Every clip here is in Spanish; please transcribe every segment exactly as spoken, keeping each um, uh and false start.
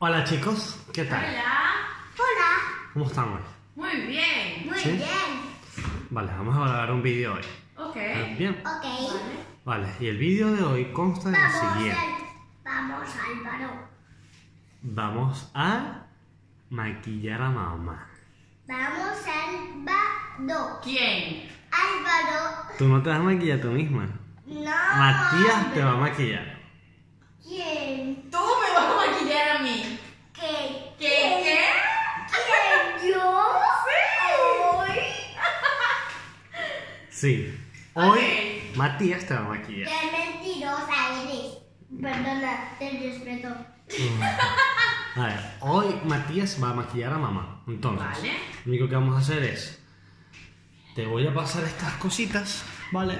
Hola chicos, ¿qué tal? Hola. Hola. ¿Cómo están hoy? Muy bien. Muy ¿Sí? bien. Vale, vamos a grabar un vídeo hoy. Ok. Bien. Ok. Vale, vale, y el vídeo de hoy consta de lo siguiente. Al, vamos al varón. Vamos a maquillar a mamá. Vamos al varón. ¿Quién? Álvaro. Tú no te vas a maquillar tú misma. No. Matías pero... te va a maquillar. ¿Quién? Tú me vas a maquillar a mí. ¿Qué? ¿Qué? ¿Quién? ¿Qué? ¿Quién? ¿Yo? Sí. ¿Hoy? Sí. Hoy okay. Matías te va a maquillar. Qué mentirosa eres. Perdona, te respeto. Uh, a ver, hoy Matías va a maquillar a mamá. Entonces, vale. Lo único que vamos a hacer es... Te voy a pasar estas cositas, ¿vale?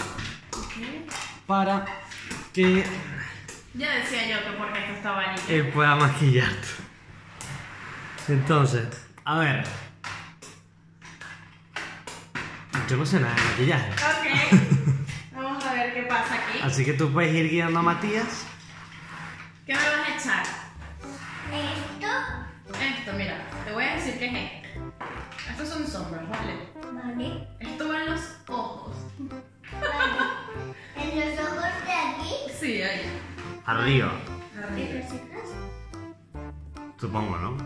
Okay. Para que... Ya decía yo que porque esto estaba ahí. Él pueda maquillarte. Entonces, a ver. Yo no sé nada de maquillaje. Ok. Vamos a ver qué pasa aquí. Así que tú puedes ir guiando a Matías. ¿Qué me vas a echar? Esto. Esto, mira. Te voy a decir qué es esto. Estos son sombras, ¿vale? Vale. Esto va en los ojos. Vale. ¿En los ojos de aquí? Sí, ahí. Arriba. Arriba, chicas. Supongo, ¿no?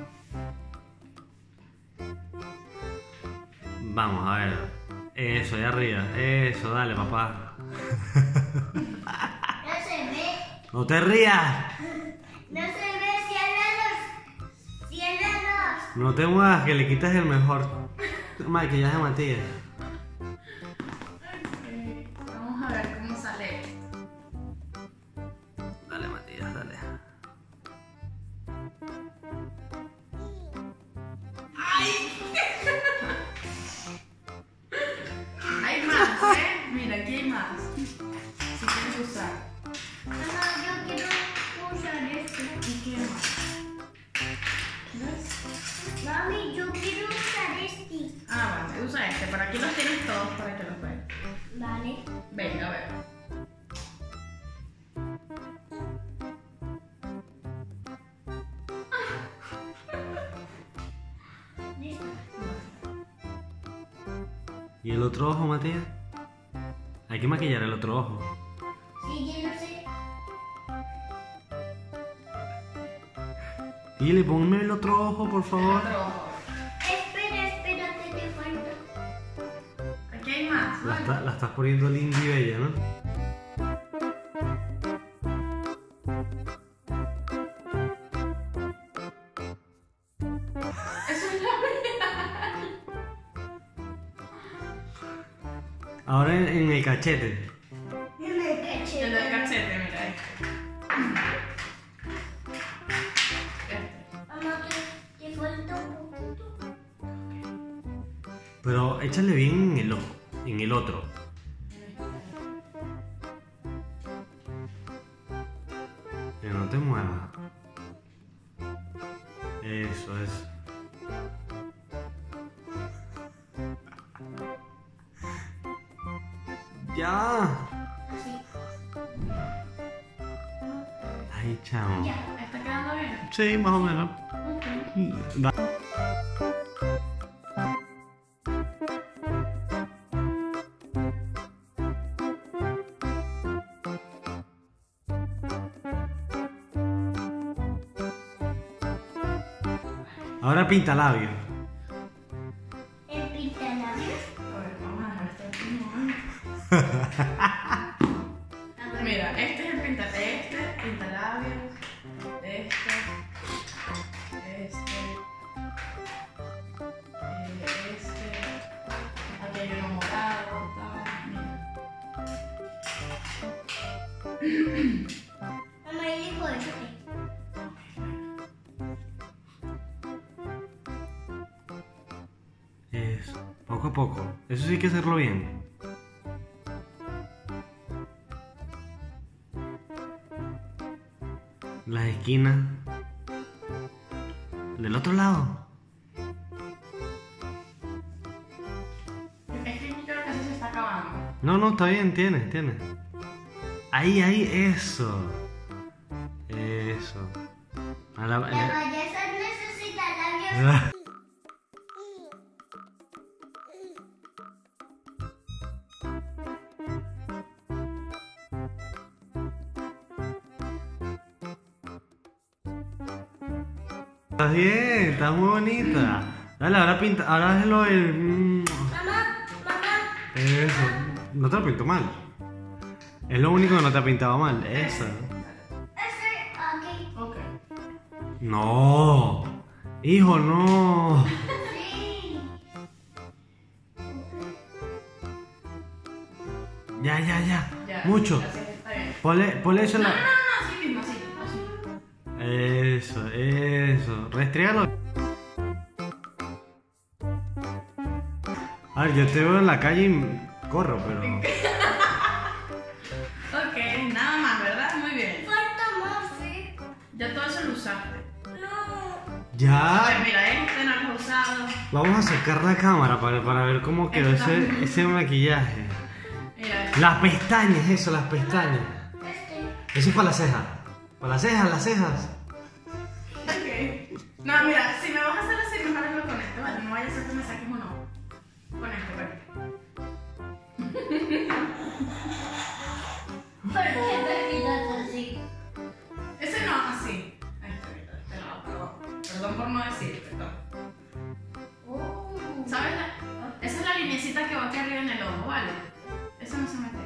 Vamos, a ver. Eso, de arriba. Eso, dale, papá. No se ve. ¡No te rías! No se ve, ciérralos. Ciérralos. No te muevas, que le quitas el mejor maquillaje a Matías. Para aquí los tienes todos para que los vean. Vale. Venga, a ver. ¿Y el otro ojo, Matías? Hay que maquillar el otro ojo. Sí, yo no sé. Dile, ponme el otro ojo, por favor. El otro ojo. La, está, la estás poniendo linda y bella, ¿no? Eso es la ahora en, en el cachete. En el cachete. En el cachete, mira. Este. Mamá, que te falta un poquito. Pero échale bien en el ojo. En el otro. Que no te muevas. Eso es. ¡Ya! Así. Ay, chamo. Ya, ¿está quedando bien? Sí, más o menos. Okay. Va. Ahora pinta labios. ¿El pinta labios? A ver, vamos a dejar este último. Mira, este es el pinta, este, pinta labios, este, este, este, aquí hay uno morado, tal, mira. Poco a poco, eso sí hay que hacerlo bien. Las esquinas. Del otro lado. Es que creo que eso se está acabando. No, no, está bien, tienes, tienes. Ahí, ahí, eso. Eso. A la, la... Estás bien, está muy bonita. Dale, ahora pinta, ahora hazlo el... Mamá, mamá. Eso, no te lo pintó mal. Es lo único que no te ha pintado mal, esa. Ese, ok. No. Hijo, no. Sí. Ya, ya, ya, ya. Mucho. Ponle, ponle eso en la... No, no, no, así mismo, así, así. Eso, eso. Restrígalo. A ver, yo te veo en la calle y corro, pero... Ok, nada más, ¿verdad? Muy bien. Falta más, sí. Ya todo eso lo usaste. Ya. Ver, mira, este no lo he usado. Vamos a sacar la cámara para, para ver cómo quedó ese, ese maquillaje. Mira. Las pestañas, eso, las pestañas. Este. Eso es para las cejas. Para las cejas, las cejas. Ok. No, mira, si me vas a hacer así, mejor hazlo con este, ¿vale? No vaya a ser que me saques uno. Con este, ¿vale? ¿Por qué te quitas así? Ese no, así. Perdón por no decir, perdón. Oh. ¿Sabes? La, esa es la linecita que va aquí arriba en el ojo, ¿vale? Eso no se mete.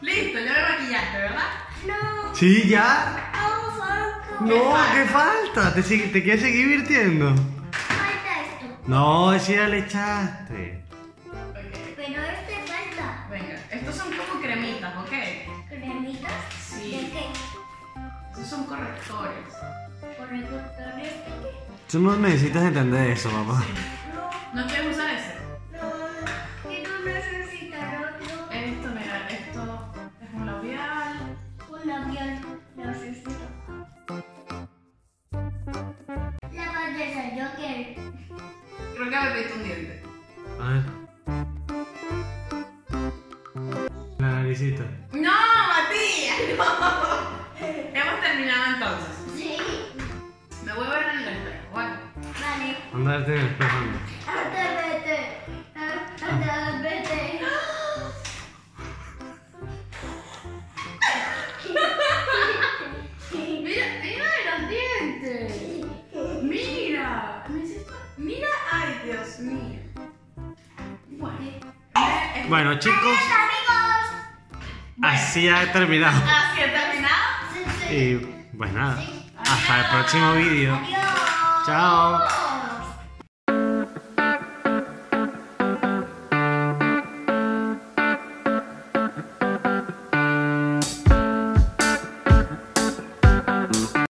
Listo, ya me maquillaste, ¿verdad? No. ¿Sí, ya? Aún falta. No, ¿qué falta? ¿Te, te quieres seguir divirtiendo? Falta esto. No, ese ya le echaste. Estos son como cremitas, ¿ok? ¿Cremitas? Sí. ¿De qué? Estos son correctores. ¿Correctores de qué? Tú no necesitas entender eso, papá. Sí. No. ¿No quieres usar ese? No. ¿Qué tú necesitas? No, no. Esto, mira, esto es un labial. Un labial. Necesito. La bandera, yo quiero. Creo que me pediste un diente. A ver. Visita. ¡No, Matías! ¡No! Hemos terminado entonces. Sí. Me voy a ver en el espejo, ¿vale? Vale. Anda a verte en el espejo. Anda a verte. Anda a verte. Mira, mira los dientes. Mira. ¿Me hiciste? Mira, ay, Dios mío. Bueno, bueno, chicos. Así ha terminado. Así ha terminado. Y pues nada, hasta el próximo vídeo. Chao.